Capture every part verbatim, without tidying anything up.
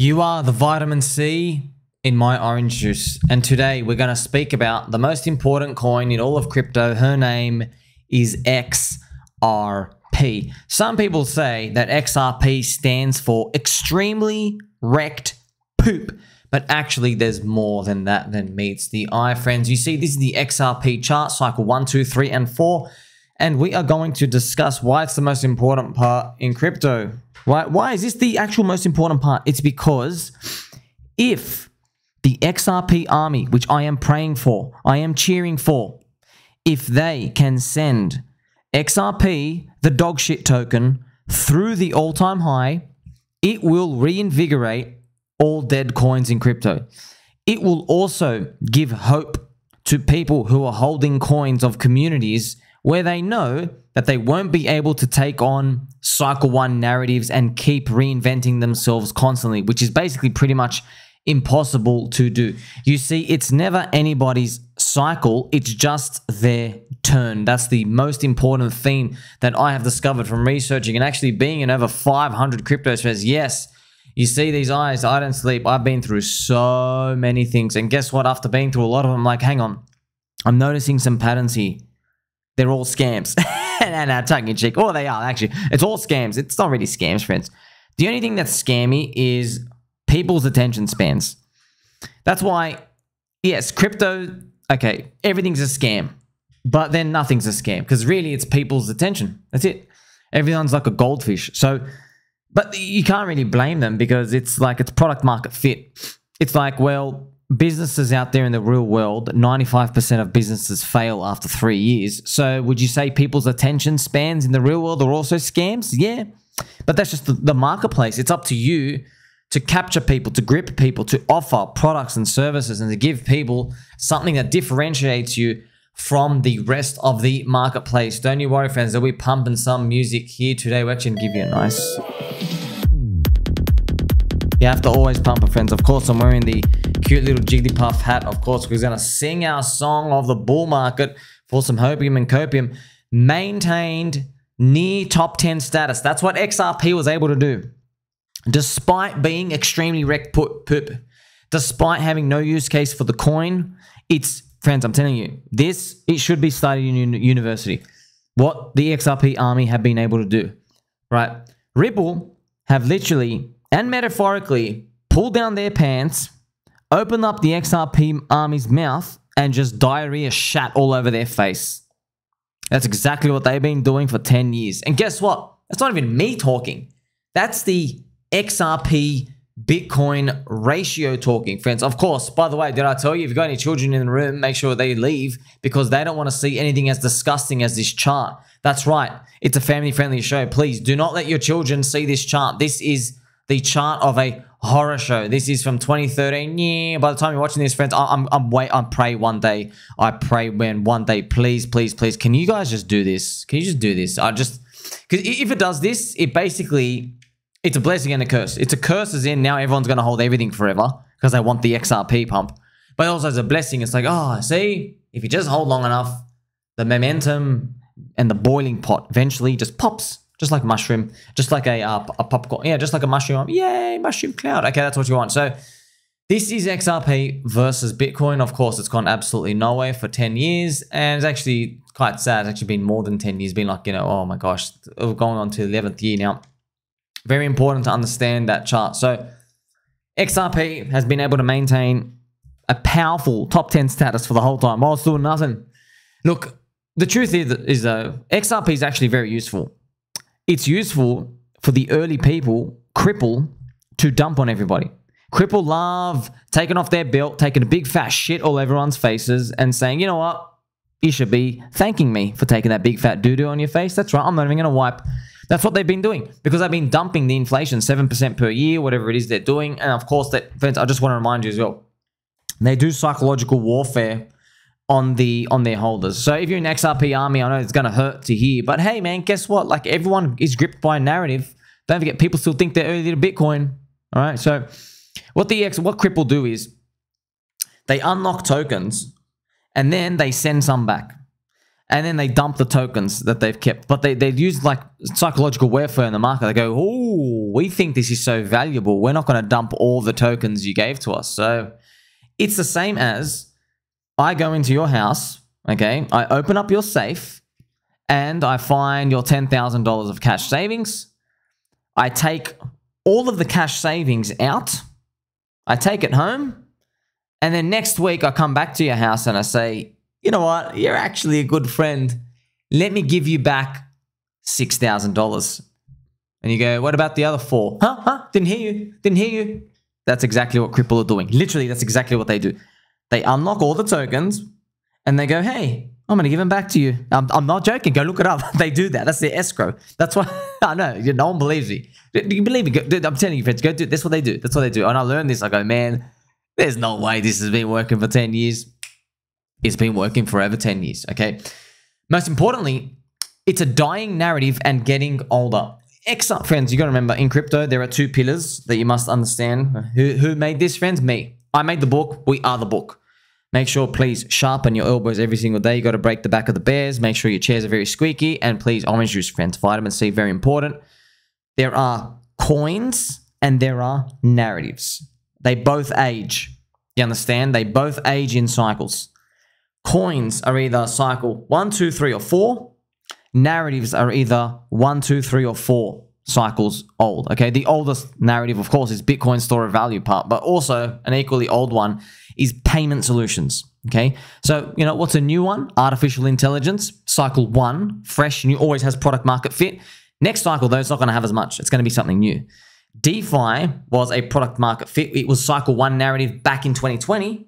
You are the vitamin C in my orange juice. And today we're going to speak about the most important coin in all of crypto. Her name is X R P. Some people say that X R P stands for extremely wrecked poop. But actually there's more than that than meets the eye, friends. You see, this is the X R P chart, cycle one, two, three, and four. And we are going to discuss why it's the most important part in crypto. Why, why is this the actual most important part? It's because if the X R P army, which I am praying for, I am cheering for, if they can send X R P, the dog shit token, through the all-time high, it will reinvigorate all dead coins in crypto. It will also give hope to people who are holding coins of communities where they know that they won't be able to take on cycle one narratives and keep reinventing themselves constantly, which is basically pretty much impossible to do. You see, it's never anybody's cycle, it's just their turn. That's the most important theme that I have discovered from researching and actually being in over five hundred crypto threads. Yes, you see these eyes, I don't sleep. I've been through so many things. And guess what? After being through a lot of them, I'm like, hang on, I'm noticing some patterns here. They're all scams. And I'm tongue in cheek. Oh, they are, actually. It's all scams. It's not really scams, friends. The only thing that's scammy is people's attention spans. That's why, yes, crypto, okay, everything's a scam. But then nothing's a scam. Because really, it's people's attention. That's it. Everyone's like a goldfish. So, but you can't really blame them because it's like it's product market fit. It's like, well, businesses out there in the real world, ninety-five percent of businesses fail after three years. So would you say people's attention spans in the real world are also scams? Yeah, but that's just the, the marketplace. It's up to you to capture people, to grip people, to offer products and services and to give people something that differentiates you from the rest of the marketplace. Don't you worry, friends, that we're pumping some music here today. We're actually gonna give you a nice... You have to always pump it, friends. Of course, I'm wearing the cute little Jigglypuff hat. Of course, we're going to sing our song of the bull market for some hopium and copium. Maintained near top ten status. That's what X R P was able to do. Despite being extremely wrecked poop, despite having no use case for the coin, it's, friends, I'm telling you, this, it should be studied in university. What the X R P army have been able to do, right? Ripple have literally... and metaphorically, pull down their pants, open up the X R P army's mouth, and just diarrhea shat all over their face. That's exactly what they've been doing for ten years. And guess what? That's not even me talking. That's the X R P Bitcoin ratio talking, friends. Of course, by the way, did I tell you, if you've got any children in the room, make sure they leave because they don't want to see anything as disgusting as this chart. That's right. It's a family-friendly show. Please do not let your children see this chart. This is... the chart of a horror show. This is from twenty thirteen. Yeah, by the time you're watching this, friends, I'm, I'm wait, I pray one day. I pray when one day, please, please, please, can you guys just do this? Can you just do this? I just, because if it does this, it basically, it's a blessing and a curse. It's a curse as in now everyone's going to hold everything forever because they want the X R P pump. But also as a blessing, it's like, oh, see, if you just hold long enough, the momentum and the boiling pot eventually just pops. Just like mushroom, just like a, uh, a popcorn. Yeah, just like a mushroom. Yay, mushroom cloud. Okay, that's what you want. So this is X R P versus Bitcoin. Of course, it's gone absolutely nowhere for ten years. And it's actually quite sad. It's actually been more than ten years. Been like, you know, oh my gosh, we're going on to the eleventh year now. Very important to understand that chart. So X R P has been able to maintain a powerful top ten status for the whole time while still nothing. Look, the truth is, is uh, X R P is actually very useful. It's useful for the early people, Cripple, to dump on everybody. Cripple love taking off their belt, taking a big fat shit all everyone's faces and saying, you know what, you should be thanking me for taking that big fat doo-doo on your face. That's right, I'm not even going to wipe. That's what they've been doing because they've been dumping the inflation, seven percent per year, whatever it is they're doing. And of course, that, friends, I just want to remind you as well, they do psychological warfare on the on their holders. So if you're an X R P army, I know it's going to hurt to hear, but hey man, guess what? Like everyone is gripped by a narrative. Don't forget, people still think they're early to Bitcoin. All right. So what the X, what Cripple do is they unlock tokens and then they send some back. and then they dump the tokens that they've kept. But they, they use like psychological warfare in the market. They go, oh, we think this is so valuable, we're not going to dump all the tokens you gave to us. So it's the same as I go into your house, okay, I open up your safe and I find your ten thousand dollars of cash savings. I take all of the cash savings out, I take it home, and then next week I come back to your house and I say, you know what, you're actually a good friend, let me give you back six thousand dollars. And you go, what about the other four? Huh? Huh? Didn't hear you. Didn't hear you. That's exactly what Cripple are doing. Literally, that's exactly what they do. They unlock all the tokens and they go, hey, I'm going to give them back to you. I'm, I'm not joking. Go look it up. They do that. That's their escrow. That's why I know. No one believes me. Do you believe me? Go, dude, I'm telling you, friends, go do it. That's what they do. That's what they do. And I learned this. I go, man, there's no way this has been working for ten years. It's been working for over ten years, okay? Most importantly, it's a dying narrative and getting older. X R P, friends, you got to remember, in crypto, there are two pillars that you must understand. Who, who made this, friends? Me. I made the book. We are the book. Make sure, please, sharpen your elbows every single day. You got to break the back of the bears. Make sure your chairs are very squeaky. And please, orange juice, friends. Vitamin C, very important. There are coins and there are narratives. They both age. You understand? They both age in cycles. Coins are either cycle one, two, three, or four. Narratives are either one, two, three, or four cycles old. Okay, the oldest narrative, of course, is Bitcoin store of value part, but also an equally old one is payment solutions. Okay, so you know what's a new one? Artificial intelligence, cycle one, fresh, new, always has product market fit. Next cycle, though, it's not going to have as much. It's going to be something new. DeFi was a product market fit. It was cycle one narrative back in twenty twenty.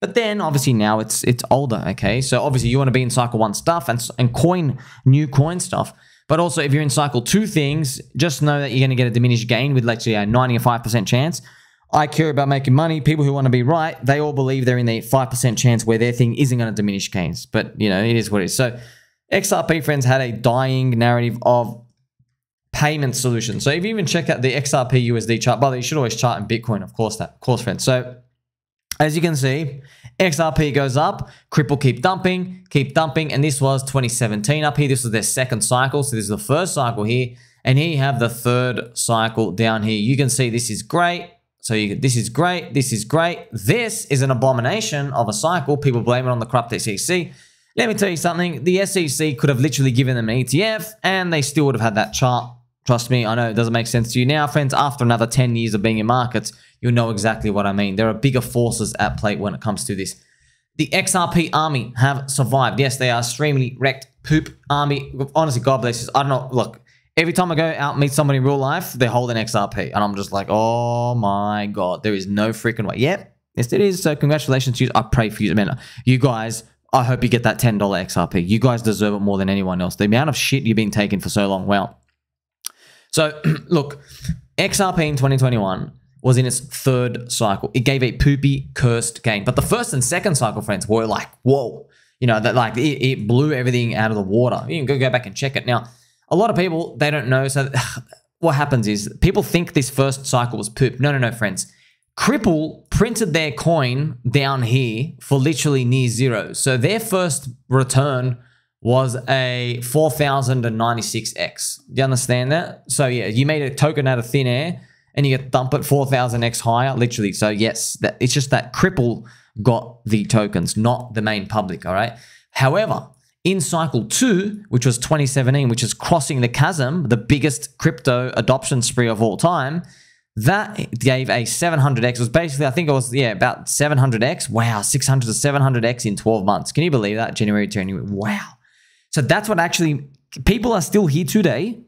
But then obviously now it's it's older, okay? So obviously you want to be in cycle one stuff and, and coin, new coin stuff. But also if you're in cycle two things, just know that you're going to get a diminished gain with like a ninety or five percent chance. I care about making money. People who want to be right, they all believe they're in the five percent chance where their thing isn't going to diminish gains. But, you know, it is what it is. So X R P, friends, had a dying narrative of payment solution. So if you even check out the X R P U S D chart, by the way, you should always chart in Bitcoin, of course, that, of course, friends. So as you can see, X R P goes up, Cripple keep dumping, keep dumping, and this was twenty seventeen up here. This was their second cycle, so this is the first cycle here, and here you have the third cycle down here. You can see this is great, so you, this is great, this is great. This is an abomination of a cycle. People blame it on the corrupt S E C. Let me tell you something, the S E C could have literally given them an E T F, and they still would have had that chart. Trust me, I know it doesn't make sense to you now, friends. After another ten years of being in markets, you'll know exactly what I mean. There are bigger forces at play when it comes to this. The X R P army have survived. Yes, they are extremely wrecked poop army. Honestly, God bless us. I don't know. Look, every time I go out and meet somebody in real life, they're holding X R P. And I'm just like, oh my God, there is no freaking way. Yep, yes it is. So congratulations to you. I pray for you. Man, you guys, I hope you get that ten dollar X R P. You guys deserve it more than anyone else. The amount of shit you've been taking for so long. Well. So, look, X R P in twenty twenty-one was in its third cycle. It gave a poopy, cursed gain. But the first and second cycle, friends, were like, whoa. You know, that like it, it blew everything out of the water. You can go, go back and check it. Now, a lot of people, they don't know. So, what happens is people think this first cycle was poop. No, no, no, friends. Cripple printed their coin down here for literally near zero. So, their first return was a four thousand ninety-six X. Do you understand that? So yeah, you made a token out of thin air and you get dump it four thousand X higher, literally. So yes, that, it's just that Cripple got the tokens, not the main public, all right? However, in cycle two, which was twenty seventeen, which is crossing the chasm, the biggest crypto adoption spree of all time, that gave a seven hundred X. It was basically, I think it was, yeah, about seven hundred X. Wow, six hundred to seven hundred X in twelve months. Can you believe that? January, January, wow. So that's what actually, people are still here today.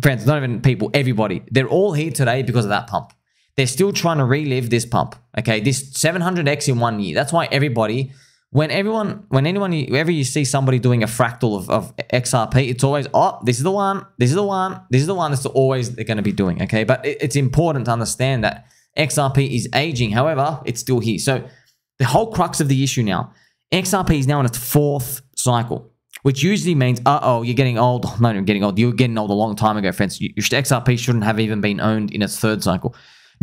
Friends, not even people, everybody. They're all here today because of that pump. They're still trying to relive this pump. Okay, this seven hundred X in one year. That's why everybody, when everyone, when anyone, whenever you see somebody doing a fractal of, of X R P, it's always, oh, this is the one, this is the one, this is the one that's always they're going to be doing. Okay, but it, it's important to understand that X R P is aging. However, it's still here. So the whole crux of the issue now, X R P is now in its fourth cycle, which usually means, uh-oh, you're getting old. No, you're getting old. You were getting old a long time ago, friends. You, X R P shouldn't have even been owned in its third cycle.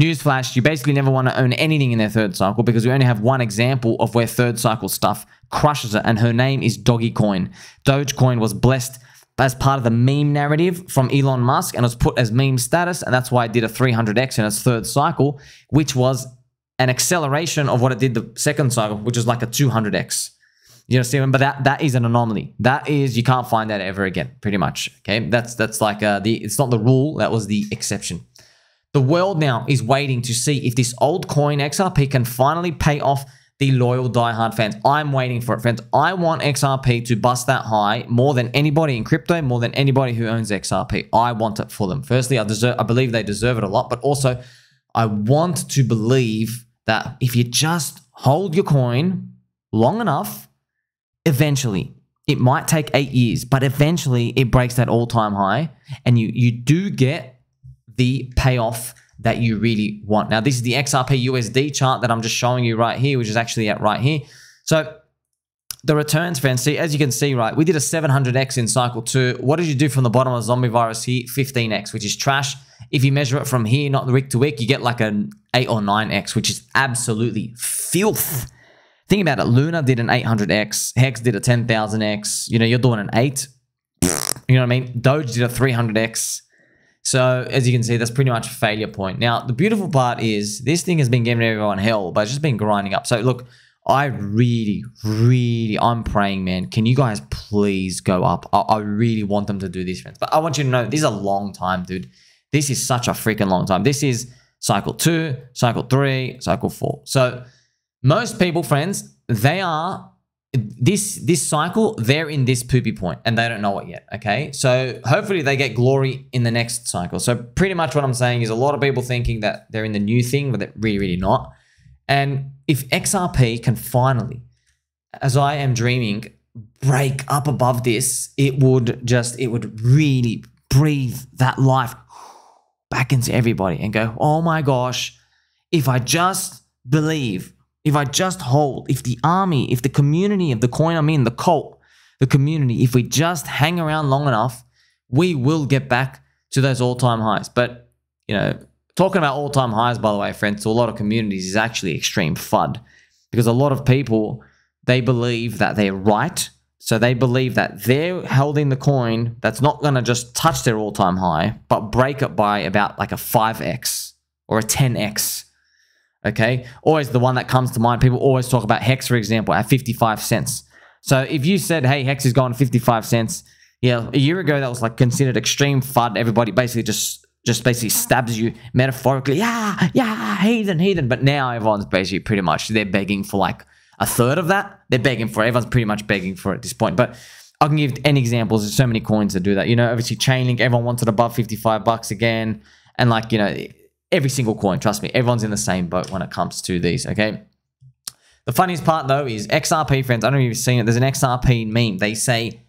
Newsflash, you basically never want to own anything in their third cycle because we only have one example of where third cycle stuff crushes it, and her name is Dogecoin. Dogecoin was blessed as part of the meme narrative from Elon Musk and was put as meme status, and that's why it did a three hundred X in its third cycle, which was an acceleration of what it did the second cycle, which is like a two hundred X. You know, Stephen, but that that is an anomaly. That is, you can't find that ever again, pretty much. Okay, that's that's like uh, the it's not the rule, that was the exception. The world now is waiting to see if this old coin X R P can finally pay off the loyal diehard fans. I'm waiting for it, friends. I want X R P to bust that high more than anybody in crypto, more than anybody who owns X R P. I want it for them. Firstly, I deserve, I believe they deserve it a lot, but also I want to believe that if you just hold your coin long enough, eventually, it might take eight years, but eventually it breaks that all-time high and you, you do get the payoff that you really want. Now, this is the X R P U S D chart that I'm just showing you right here, which is actually at right here. So the returns, friends, see, as you can see, right, we did a seven hundred X in cycle two. What did you do from the bottom of zombie virus here? fifteen X, which is trash. If you measure it from here, not week to week, you get like an eight or nine X, which is absolutely filth. Think about it. Luna did an eight hundred X. Hex did a ten thousand X. You know, you're doing an eight. You know what I mean? Doge did a three hundred X. So as you can see, that's pretty much a failure point. Now, the beautiful part is this thing has been giving everyone hell, but it's just been grinding up. So look, I really, really, I'm praying, man. Can you guys please go up? I, I really want them to do this, friends. But I want you to know this is a long time, dude. This is such a freaking long time. This is cycle two, cycle three, cycle four. So most people, friends, they are, this this cycle, they're in this poopy point and they don't know it yet, okay? So hopefully they get glory in the next cycle. So pretty much what I'm saying is a lot of people thinking that they're in the new thing, but they're really, really not. And if X R P can finally, as I am dreaming, break up above this, it would just, it would really breathe that life back into everybody and go, oh my gosh, if I just believe, if I just hold, if the army, if the community of the coin I'm in, the cult, the community, if we just hang around long enough, we will get back to those all-time highs. But, you know, talking about all-time highs, by the way, friends, to a lot of communities is actually extreme FUD, because a lot of people, they believe that they're right. So they believe that they're holding the coin that's not going to just touch their all-time high, but break it by about like a five X or a ten X. Okay, always the one that comes to mind. People always talk about Hex, for example, at fifty-five cents. So if you said, hey, Hex is going to fifty-five cents, yeah, a year ago that was like considered extreme FUD. Everybody basically just just basically stabs you metaphorically. Yeah, yeah, heathen, heathen. But now everyone's basically pretty much, they're begging for like a third of that. They're begging for it. Everyone's pretty much begging for it at this point. But I can give any examples. There's so many coins that do that. You know, obviously Chainlink, everyone wants it above fifty-five bucks again. And like, you know, every single coin, trust me, everyone's in the same boat when it comes to these, okay? The funniest part, though, is X R P, friends. I don't know if you've seen it. There's an X R P meme. They say,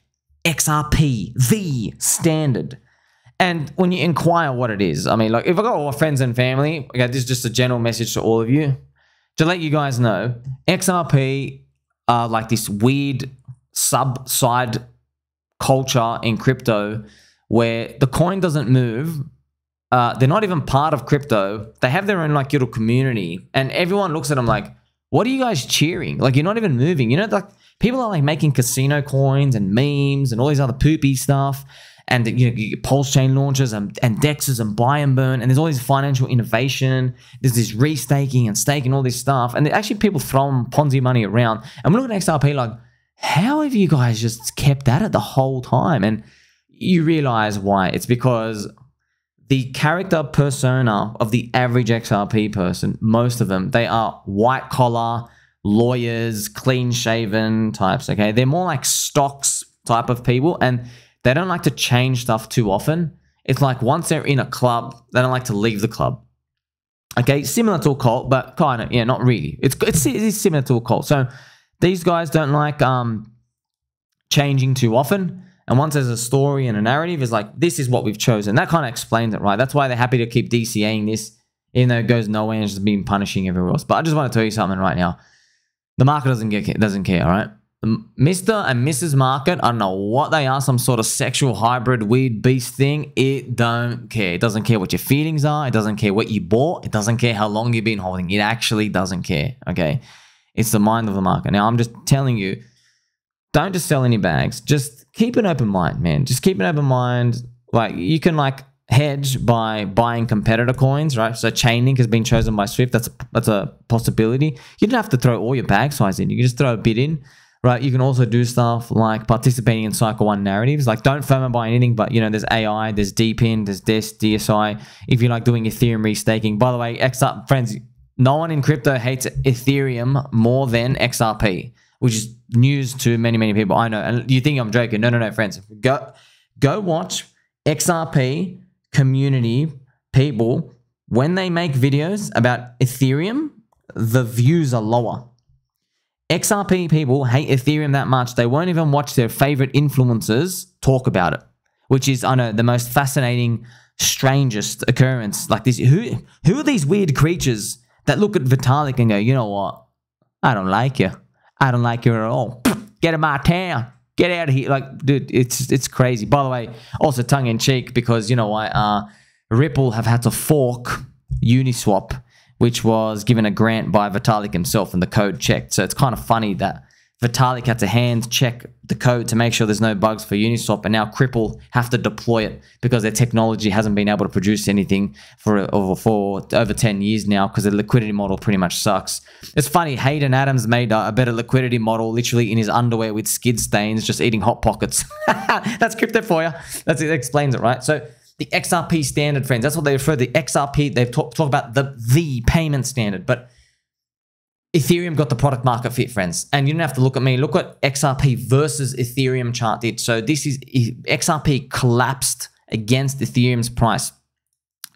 X R P, the standard. And when you inquire what it is, I mean, like, if I got all my friends and family, okay, this is just a general message to all of you. To let you guys know, X R P are like this weird sub-side culture in crypto where the coin doesn't move. Uh, they're not even part of crypto. They have their own like little community, and everyone looks at them like, "What are you guys cheering? Like you're not even moving." You know, like people are like making casino coins and memes and all these other poopy stuff, and you know, you get pulse chain launches and, and dexes and buy and burn, and there's all this financial innovation. There's this restaking and staking, all this stuff, and actually people throw Ponzi money around. And we look at X R P like, "How have you guys just kept at it the whole time?" And you realize why. It's because the character persona of the average X R P person, most of them, they are white-collar, lawyers, clean-shaven types, okay? They're more like stocks type of people, and they don't like to change stuff too often. It's like once they're in a club, they don't like to leave the club, okay? Similar to a cult, but kind of, yeah, not really. It's, it's, it's similar to a cult. So these guys don't like um, changing too often. And once there's a story and a narrative, it's like, this is what we've chosen. That kind of explains it, right? That's why they're happy to keep D-Sciing this, even though it goes nowhere and it's just been punishing everywhere else. But I just want to tell you something right now. The market doesn't get, doesn't care, all right? Mister and Missus Market, I don't know what they are, some sort of sexual hybrid weird beast thing. It don't care. It doesn't care what your feelings are. It doesn't care what you bought. It doesn't care how long you've been holding. It actually doesn't care, okay? It's the mind of the market. Now, I'm just telling you, don't just sell any bags. Just keep an open mind, man. Just keep an open mind. Like, you can, like, hedge by buying competitor coins, right? So Chainlink has been chosen by Swift. That's, that's a possibility. You don't have to throw all your bag size in. You can just throw a bit in. Right, you can also do stuff like participating in cycle one narratives. Like, don't FOMO buy anything, but, you know, there's A I, there's D-Pin, there's D-Sci. If you like doing Ethereum restaking, by the way, X R P, friends, no one in crypto hates Ethereum more than X R P, which is news to many, many people. I know, and you think I'm joking. No, no, no, friends. Go, go watch X R P community people. When they make videos about Ethereum, the views are lower. X R P people hate Ethereum that much, they won't even watch their favorite influencers talk about it, which is, I know, the most fascinating, strangest occurrence. Like, this, who, who are these weird creatures that look at Vitalik and go, you know what? I don't like you. I don't like you at all. Get out of my town. Get out of here. Like, dude, it's, it's crazy. By the way, also tongue in cheek, because, you know why? Uh, Ripple have had to fork Uniswap, which was given a grant by Vitalik himself and the code checked. So it's kind of funny that Vitalik had to hand check the code to make sure there's no bugs for Uniswap, and now Ripple have to deploy it because their technology hasn't been able to produce anything for over, for over ten years now because the liquidity model pretty much sucks. It's funny, Hayden Adams made a better liquidity model literally in his underwear with skid stains just eating Hot Pockets. That's crypto for you. That's, that explains it, right? So the X R P standard, friends, that's what they refer to, the X R P. They've talked talk about the, the payment standard, but Ethereum got the product market fit, friends. And you don't have to look at me. Look what X R P versus Ethereum chart did. So this is, X R P collapsed against Ethereum's price.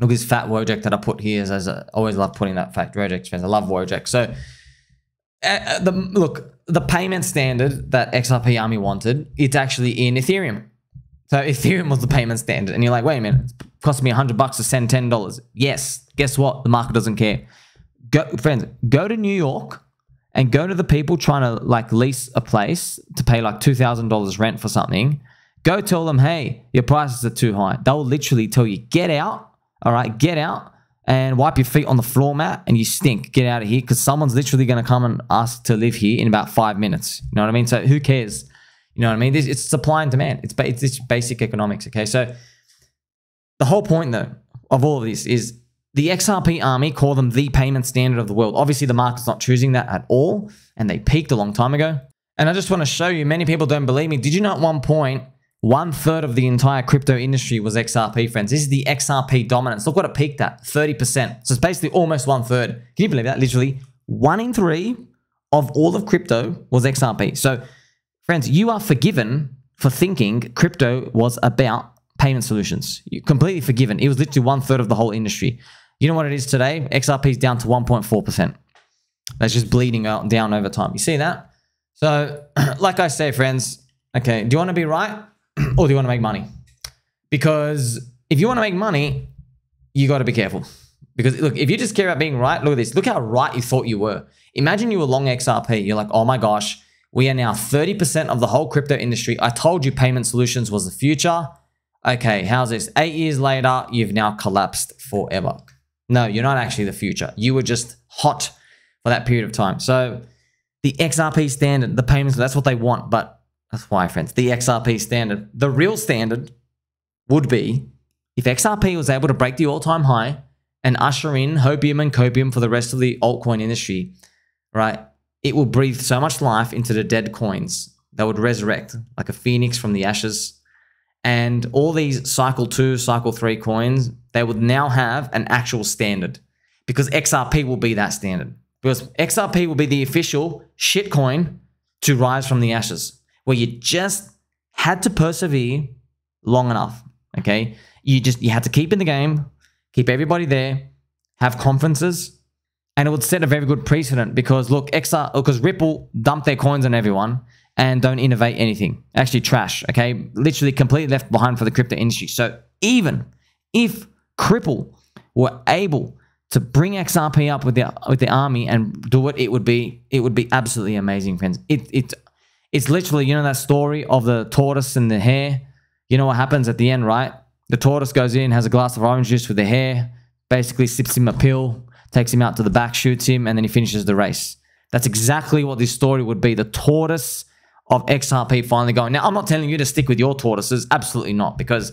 Look at this fat Wojak that I put here. As I always love putting that fat Wojak, friends. I love Wojak. So uh, the, look, the payment standard that X R P army wanted, it's actually in Ethereum. So Ethereum was the payment standard, and you're like, wait a minute, it's cost me a hundred bucks to send ten dollars. Yes, guess what? The market doesn't care. Go, friends, go to New York and go to the people trying to, like, lease a place to pay like two thousand dollars rent for something. Go tell them, hey, your prices are too high. They'll literally tell you, get out, all right, get out and wipe your feet on the floor mat and you stink. Get out of here, because someone's literally going to come and ask to live here in about five minutes. You know what I mean? So who cares? You know what I mean? It's supply and demand. It's, ba it's, it's basic economics, okay? So the whole point, though, of all of this is the X R P army call them the payment standard of the world. Obviously, the market's not choosing that at all, and they peaked a long time ago. And I just want to show you, many people don't believe me. Did you know at one point, one third of the entire crypto industry was X R P, friends? This is the X R P dominance. Look what it peaked at, thirty percent. So it's basically almost one third. Can you believe that? Literally, one in three of all of crypto was X R P. So, friends, you are forgiven for thinking crypto was about payment solutions. You're completely forgiven. It was literally one third of the whole industry. You know what it is today? X R P is down to one point four percent. That's just bleeding out down over time. You see that? So, like I say, friends, okay, do you want to be right or do you want to make money? Because if you want to make money, you got to be careful. Because look, if you just care about being right, look at this. Look how right you thought you were. Imagine you were long X R P. You're like, oh my gosh, we are now thirty percent of the whole crypto industry. I told you payment solutions was the future. Okay, how's this? Eight years later, you've now collapsed forever. No, you're not actually the future. You were just hot for that period of time. So the X R P standard, the payments, that's what they want. But that's why, friends, the X R P standard, the real standard would be if X R P was able to break the all-time high and usher in hopium and copium for the rest of the altcoin industry, right? It will breathe so much life into the dead coins that would resurrect like a phoenix from the ashes. And all these cycle two, cycle three coins, they would now have an actual standard because X R P will be that standard. Because X R P will be the official shitcoin to rise from the ashes, where you just had to persevere long enough, okay? You just, you had to keep in the game, keep everybody there, have conferences, and it would set a very good precedent because, look, X R, because Ripple dumped their coins on everyone and don't innovate anything. Actually, trash, okay? Literally completely left behind for the crypto industry. So even if Ripple were able to bring X R P up with the, with the army and do it, it would be, it would be absolutely amazing, friends. It, it, it's literally, you know, that story of the tortoise and the hare. You know what happens at the end, right? The tortoise goes in, has a glass of orange juice with the hare, basically sips him a pill, takes him out to the back, shoots him, and then he finishes the race. That's exactly what this story would be. The tortoise of X R P finally going. Now, I'm not telling you to stick with your tortoises. Absolutely not. Because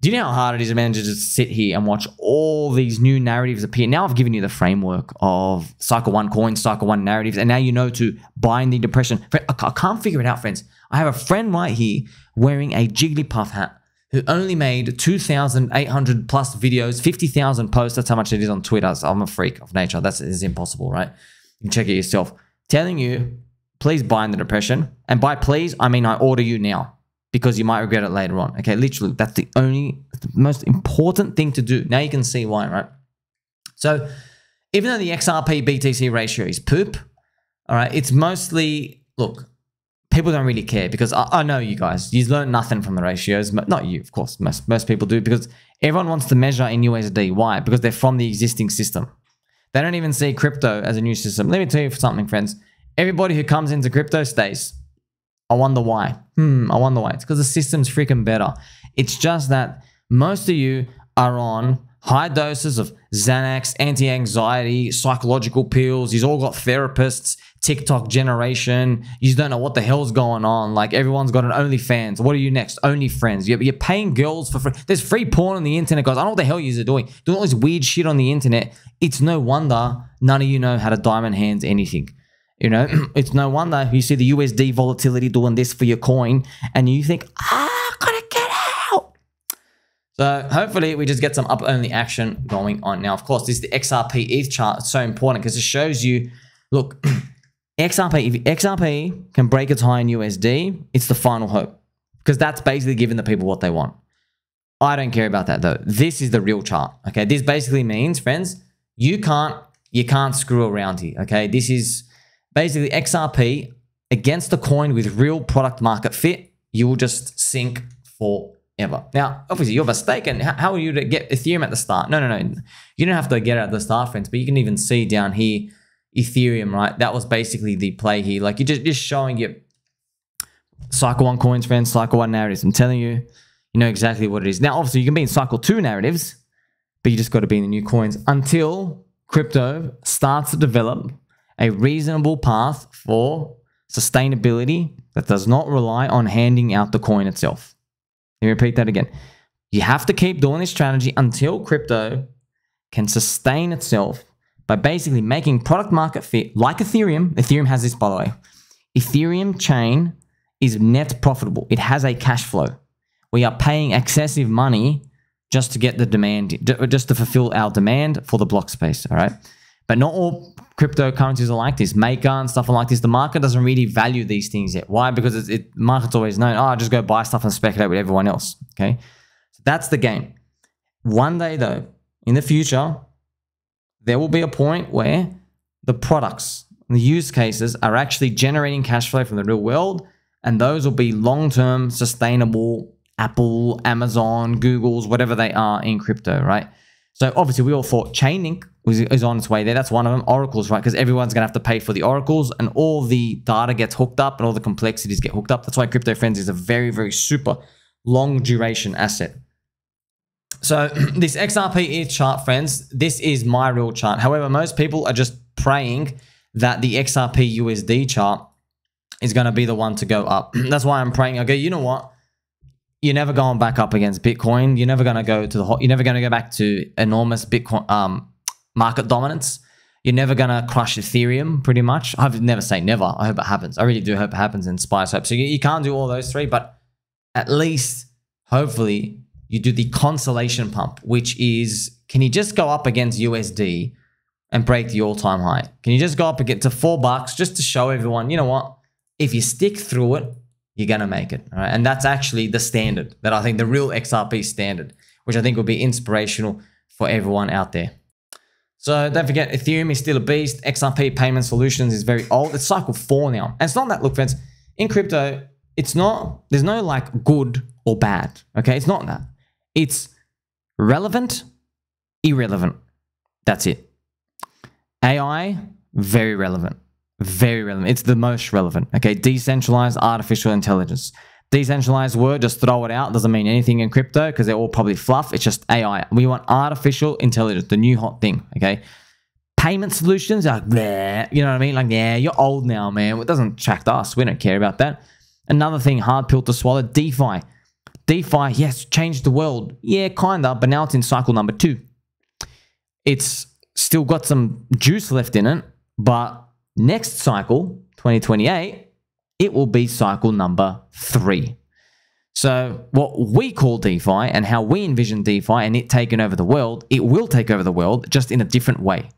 do you know how hard it is to manage to just sit here and watch all these new narratives appear? Now I've given you the framework of cycle one coins, cycle one narratives, and now you know to bind the depression. I can't figure it out, friends. I have a friend right here wearing a Jigglypuff hat who only made two thousand eight hundred plus videos, fifty thousand posts. That's how much it is on Twitter. So I'm a freak of nature. That's it's impossible, right? You can check it yourself. Telling you, please bind the depression. And by please, I mean I order you now, because you might regret it later on. Okay, literally, that's the only, the most important thing to do. Now you can see why, right? So even though the X R P B T C ratio is poop, all right, it's mostly, look, people don't really care because I, I know you guys, you've learned nothing from the ratios. Not you, of course, most, most people do, because everyone wants to measure in U S D. Why? Because they're from the existing system. They don't even see crypto as a new system. Let me tell you something, friends. Everybody who comes into crypto stays. I wonder why. Hmm, I wonder why. It's because the system's freaking better. It's just that most of you are on high doses of Xanax, anti-anxiety, psychological pills. You've all got therapists, TikTok generation. You don't know what the hell's going on. Like, everyone's got an OnlyFans. What are you next? OnlyFriends. You're, you're paying girls for free. There's free porn on the internet, guys. I don't know what the hell you're doing. Doing all this weird shit on the internet. It's no wonder none of you know how to diamond hands anything. You know, it's no wonder you see the U S D volatility doing this for your coin and you think, ah, I've got to get out. So hopefully we just get some up only action going on. Now, of course, this is the X R P E T H chart. It's so important because it shows you, look, X R P, if X R P can break its high in U S D, it's the final hope, because that's basically giving the people what they want. I don't care about that though. This is the real chart. Okay. This basically means, friends, you can't, you can't screw around here. Okay. This is basically X R P against the coin with real product market fit. You will just sink forever. Now, obviously you're mistaken. How are you to get Ethereum at the start? No, no, no. You don't have to get it at the start, friends, but you can even see down here, Ethereum, right? That was basically the play here. Like, you're just, just showing your cycle one coins, friends, cycle one narratives. I'm telling you, you know exactly what it is. Now, obviously you can be in cycle two narratives, but you just got to be in the new coins until crypto starts to develop a reasonable path for sustainability that does not rely on handing out the coin itself. Let me repeat that again. You have to keep doing this strategy until crypto can sustain itself by basically making product market fit, like Ethereum. Ethereum has this, by the way. Ethereum chain is net profitable. It has a cash flow. We are paying excessive money just to get the demand, just to fulfill our demand for the block space, all right? But not all cryptocurrencies are like this. Maker and stuff are like this. The market doesn't really value these things yet. Why? Because it's, it market's always known, oh, just go buy stuff and speculate with everyone else. Okay, so that's the game. One day though, in the future, there will be a point where the products, the use cases are actually generating cash flow from the real world, and those will be long-term sustainable. Apple, Amazon, Google's, whatever they are in crypto, right? So obviously we all thought Chainlink was, is on its way there. That's one of them. Oracles, right? Because everyone's going to have to pay for the oracles and all the data gets hooked up and all the complexities get hooked up. That's why crypto, friends, is a very, very super long duration asset. So this X R P E T H chart, friends, this is my real chart. However, most people are just praying that the X R P U S D chart is going to be the one to go up. That's why I'm praying. I go, you know what? You're never going back up against Bitcoin. You're never going to go to the hot. You're never going to go back to enormous Bitcoin um, market dominance. You're never going to crush Ethereum, pretty much. I would never say never. I hope it happens. I really do hope it happens and inspires hope. So you, you can't do all those three, but at least hopefully you do the consolation pump, which is, can you just go up against U S D and break the all-time high? Can you just go up and get to four bucks just to show everyone, you know what? If you stick through it, you're going to make it. All right? And that's actually the standard that I think the real X R P standard, which I think will be inspirational for everyone out there. So don't forget, Ethereum is still a beast. X R P payment solutions is very old. It's cycle four now. And it's not that, look, friends, in crypto, it's not, there's no like good or bad. Okay. It's not that. It's relevant, irrelevant. That's it. A I, very relevant. Very relevant. It's the most relevant. Okay, decentralized artificial intelligence. Decentralized word, just throw it out. Doesn't mean anything in crypto because they're all probably fluff. It's just A I. We want artificial intelligence, the new hot thing. Okay. Payment solutions are like, bleh, you know what I mean? Like, yeah, you're old now, man. It doesn't attract us. We don't care about that. Another thing, hard pill to swallow, DeFi. DeFi, yes, changed the world. Yeah, kind of, but now it's in cycle number two. It's still got some juice left in it, but next cycle, twenty twenty-eight, it will be cycle number three. So what we call DeFi and how we envision DeFi and it taking over the world, it will take over the world just in a different way.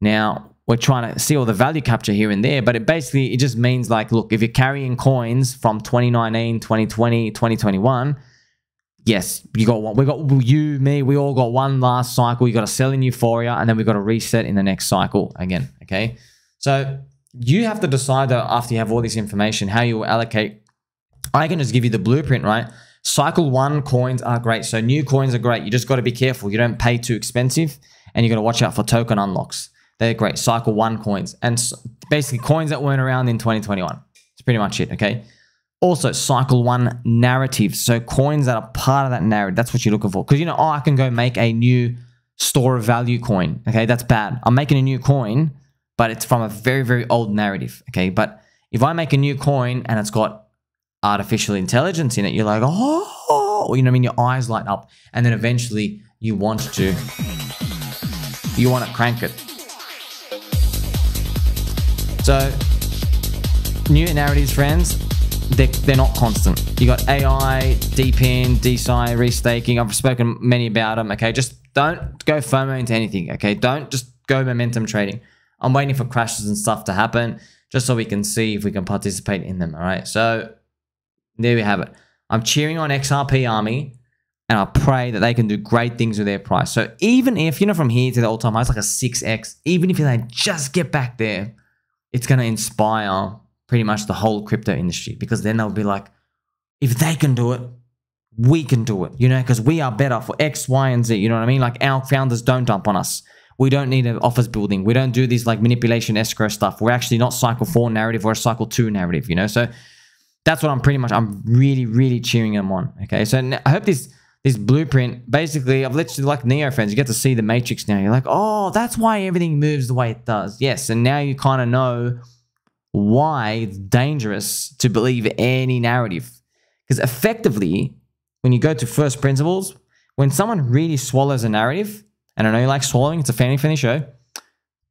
Now, we're trying to see all the value capture here and there, but it basically, it just means like, look, if you're carrying coins from twenty nineteen, twenty twenty, twenty twenty-one, yes, you got one. We got you, me, we all got one last cycle. You got to sell in euphoria and then we got to reset in the next cycle again, okay? So you have to decide though, after you have all this information, how you will allocate. I can just give you the blueprint, right? Cycle one coins are great. So new coins are great. You just got to be careful. You don't pay too expensive and you got to watch out for token unlocks. They're great. Cycle one coins and basically coins that weren't around in twenty twenty-one. It's pretty much it. Okay. Also cycle one narratives. So coins that are part of that narrative. That's what you're looking for. Cause you know, oh, I can go make a new store of value coin. Okay. That's bad. I'm making a new coin, but it's from a very, very old narrative, okay? But if I make a new coin and it's got artificial intelligence in it, you're like, oh, you know what I mean? Your eyes light up. And then eventually you want to, you want to crank it. So new narratives, friends, they're, they're not constant. You got A I, D-Pin, D-Sci, restaking. I've spoken many about them, okay? Just don't go FOMO into anything, okay? Don't just go momentum trading. I'm waiting for crashes and stuff to happen just so we can see if we can participate in them, all right? So there we have it. I'm cheering on X R P Army, and I pray that they can do great things with their price. So even if, you know, from here to the all-time high, it's like a six X, even if they just get back there, it's going to inspire pretty much the whole crypto industry because then they'll be like, if they can do it, we can do it, you know, because we are better for X, Y, and Z, you know what I mean? Like our founders don't dump on us. We don't need an office building. We don't do these like manipulation escrow stuff. We're actually not cycle four narrative. We're a cycle two narrative, you know? So that's what I'm pretty much, I'm really, really cheering them on. Okay. So I hope this, this blueprint, basically I've literally like Neo friends, you get to see the matrix now. You're like, oh, that's why everything moves the way it does. Yes. And now you kind of know why it's dangerous to believe any narrative. Because effectively when you go to first principles, when someone really swallows a narrative, and I know you like swallowing, it's a family friendly show.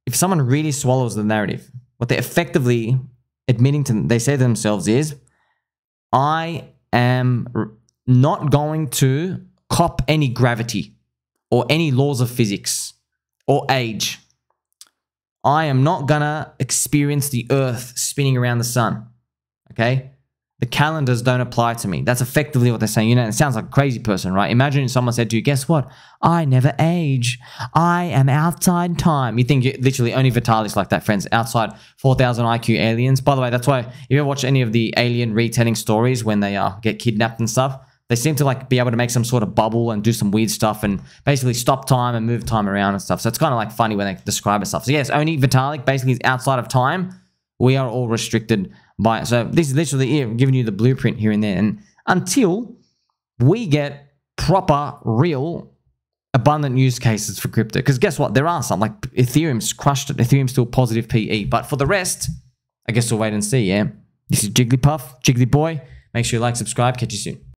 If someone really swallows the narrative, what they're effectively admitting to, they say to themselves is, I am not going to cop any gravity or any laws of physics or age. I am not gonna experience the earth spinning around the sun, okay? The calendars don't apply to me. That's effectively what they're saying. You know, it sounds like a crazy person, right? Imagine if someone said to you, guess what? I never age. I am outside time. You think you're literally only Vitalik's like that, friends. Outside four thousand I Q aliens. By the way, that's why if you ever watch any of the alien retelling stories when they uh, get kidnapped and stuff, they seem to like be able to make some sort of bubble and do some weird stuff and basically stop time and move time around and stuff. So it's kind of like funny when they describe it stuff. So yes, only Vitalik basically is outside of time. We are all restricted by it. So this is literally it, giving you the blueprint here and there. And until we get proper, real, abundant use cases for crypto, because guess what? There are some, like Ethereum's crushed it. Ethereum's still positive P E. But for the rest, I guess we'll wait and see, yeah? This is Jigglypuff, Jiggly Boy. Make sure you like, subscribe. Catch you soon.